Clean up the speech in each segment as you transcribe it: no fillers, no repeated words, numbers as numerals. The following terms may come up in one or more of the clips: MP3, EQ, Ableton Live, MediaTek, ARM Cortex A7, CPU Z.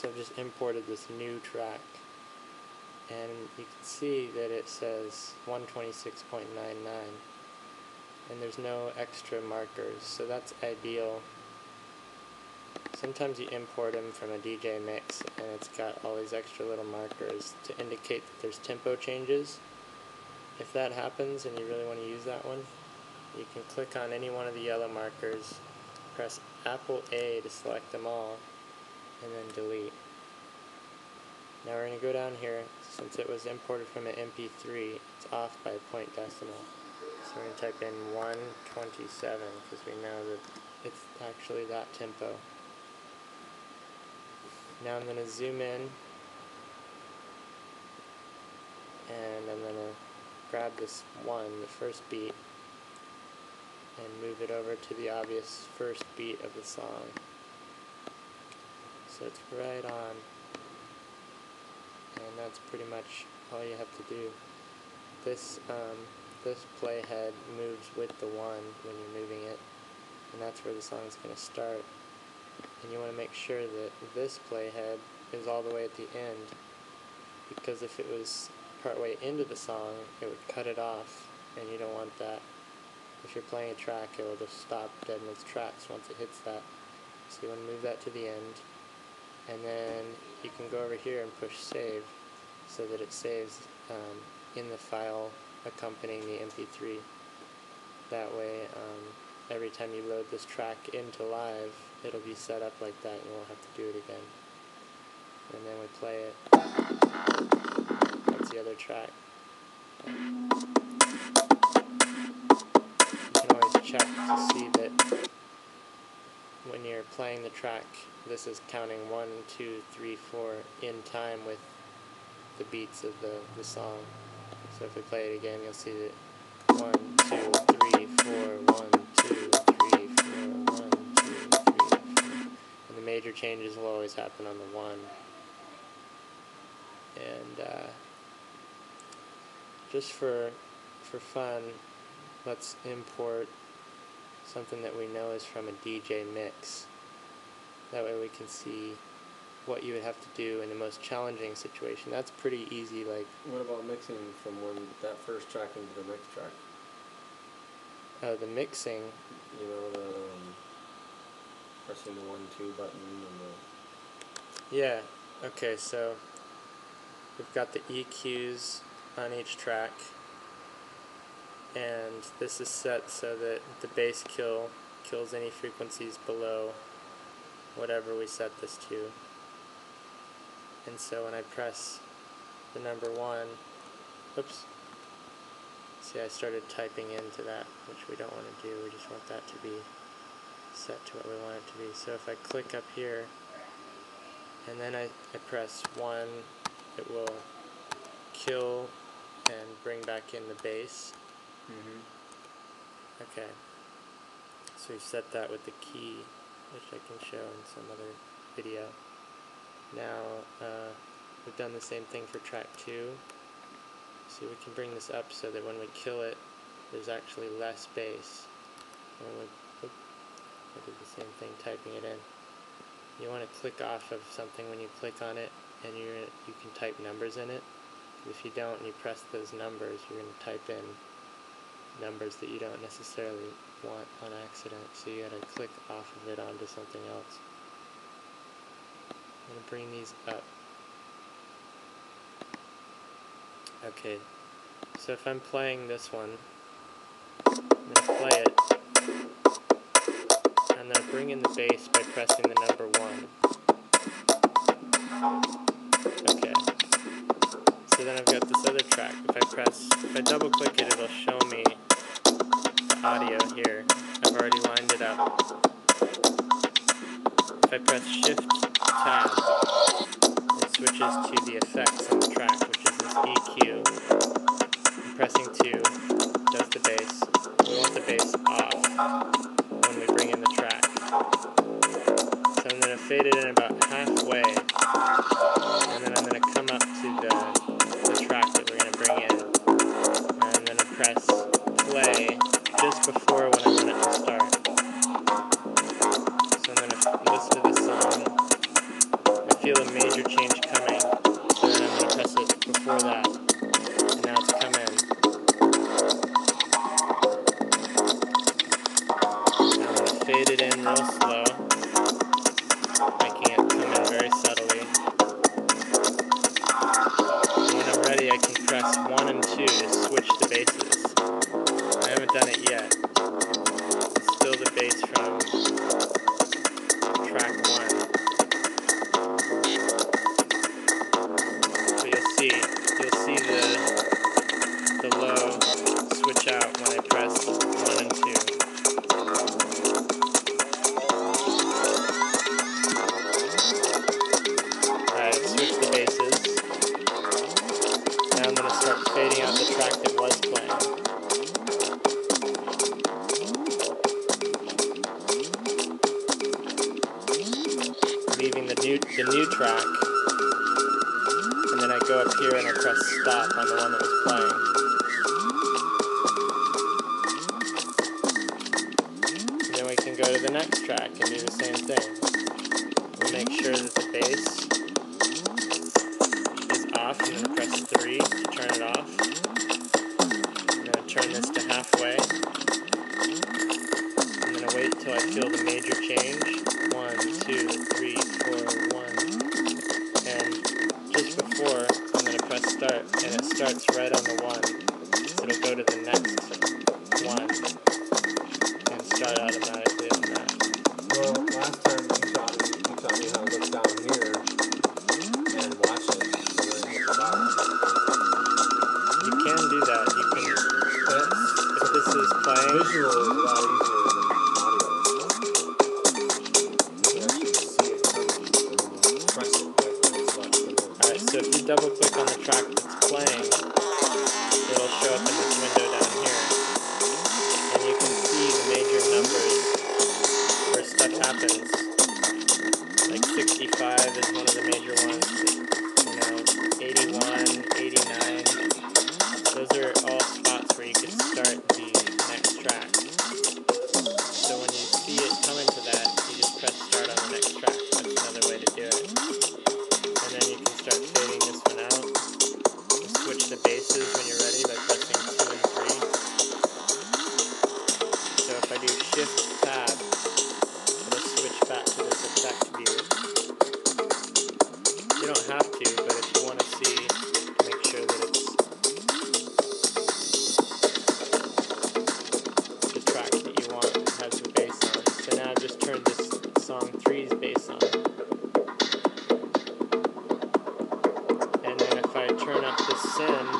So I've just imported this new track, and you can see that it says 126.99, and there's no extra markers, so that's ideal. Sometimes you import them from a DJ mix and it's got all these extra little markers to indicate that there's tempo changes. If that happens and you really want to use that one, you can click on any one of the yellow markers, press Apple A to select them all, and then delete. Now we're going to go down here. Since it was imported from an MP3, it's off by point decimal. So we're going to type in 127 because we know that it's actually that tempo. Now I'm going to zoom in, and I'm going to grab this one, the first beat, and move it over to the obvious first beat of the song. So it's right on, and that's pretty much all you have to do. This playhead moves with the one when you're moving it, and that's where the song's going to start. And you want to make sure that this playhead is all the way at the end, because if it was partway into the song, it would cut it off, and you don't want that. If you're playing a track, it will just stop dead in its tracks once it hits that. So you want to move that to the end, and then you can go over here and push save so that it saves in the file accompanying the MP3. That way, every time you load this track into Live, it'll be set up like that and you won't have to do it again. And then we play it. That's the other track. You can always check to see that when you're playing the track, this is counting 1, 2, 3, 4 in time with the beats of the song. So if we play it again, you'll see that 1, 2, 3, 4, 1, 2, 3, 4, 1, 2, 3, 4. And the major changes will always happen on the 1. And just for fun, let's import something that we know is from a DJ mix. That way we can see what you would have to do in the most challenging situation. That's pretty easy. Like, what about mixing from that first track into the next track? The mixing. You know, the pressing the 1-2 button and the. Yeah. Okay. So we've got the EQs on each track, and this is set so that the bass kill kills any frequencies below whatever we set this to. And so when I press the number 1, oops, see I started typing into that, which we don't want to do, we just want that to be set to what we want it to be. So if I click up here, and then I press 1, it will kill and bring back in the bass. Okay, so we've set that with the key, which I can show in some other video. Now, we've done the same thing for track 2, so we can bring this up so that when we kill it, there's actually less bass. When we did the same thing, typing it in. You want to click off of something when you click on it, and you can type numbers in it. If you don't and you press those numbers, you're going to type in numbers that you don't necessarily want on accident, so you gotta click off of it onto something else. I'm gonna bring these up. Okay, so if I'm playing this one, I'm gonna play it, and then bring in the bass by pressing the number 1. Okay, so then I've got this other track. If I double click it, it'll show me audio here. I've already lined it up. If I press Shift-Tab, it switches to the effects on the track, which is this EQ. And pressing 2 does the bass. We want the bass off when we bring in the track. So I'm going to fade it in about halfway, and then I'm going to come up to the track that we're going to bring in, and I'm going to press play just before when I want it to start. So I'm going to listen to the song, I feel a major change coming, and then I'm going to press it before that, and now it's come in. I'm going to fade it in real slow, making it come in very subtly. And when I'm ready, I can press 1 and 2 to switch the basses. I haven't done it yet. It's still the bass from track 1. You'll see the low switch out when I press 1 and 2. Alright, switch the bases. Now I'm going to start fading out the track that was playing, leaving the new track. And then I go up here and I press stop on the one that was playing. And then we can go to the next track and do the same thing. We'll make sure that the bass is off. I'm going to press 3 to turn it off. I'm going to turn this to halfway. I'm going to wait till I feel the major change. 1, 2, 3, 4, 1. And just before, I'm going to press start, and it starts right on the 1, so it'll go to the next 1, and start automatically on that. Well, last time you taught me how to look down here, and watch it, and then hit the bottom. You can do that, you can, if this is playing. Visual is a lot easier than audio. You can actually see it coming, and press it. So if you double click on the track that's playing, it'll show up in this window down here. And you can see the major numbers where stuff happens. Like 65 is one of the major ones. You know, 81, 89. Those are all spots where you can start the next track. So when you see it coming to that, you just press start on the next track. That's another way to do it. And then you can start fading this one out. You switch the bases when you're ready by pressing 2 and 3. So if I do shift tab, it'll switch back to this effect view. You don't have to, but if you want to see, make sure that it's the track that you want has the bass on. So now I've just turned this song 3's bass on. Turn up the send.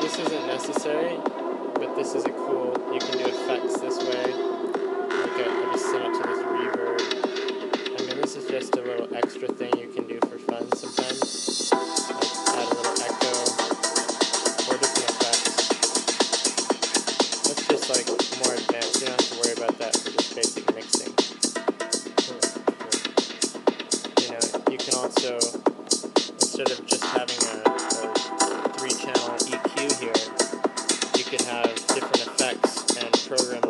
This isn't necessary, but this is a cool. You can do effects this way. Okay, I'll just send it to this reverb. I mean, this is just a little extra thing you can do for fun sometimes. Like add a little echo or different effects. That's just like more advanced. You don't have to worry about that for just basic mixing. You can also, instead of just having a 3-channel EQ here, you could have different effects and program